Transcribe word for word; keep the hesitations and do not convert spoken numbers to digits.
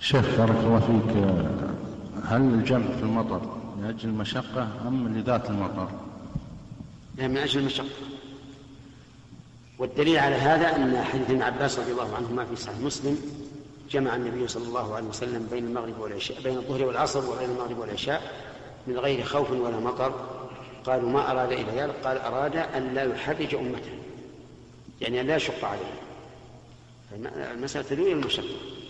شيخ بارك الله فيك، هل الجمع في المطر من أجل المشقة أم لذات المطر؟ لا، من أجل المشقة. والدليل على هذا أن حديث ابن عباس رضي الله عنهما في صحيح مسلم: جمع النبي صلى الله عليه وسلم بين المغرب والعشاء، بين الظهر والعصر وبين المغرب والعشاء، من غير خوف ولا مطر. قالوا: ما أراد إلى ذلك؟ قال: أراد أن لا يحرج أمته، يعني أن لا يشق عليها. المسألة تدل على المشقة.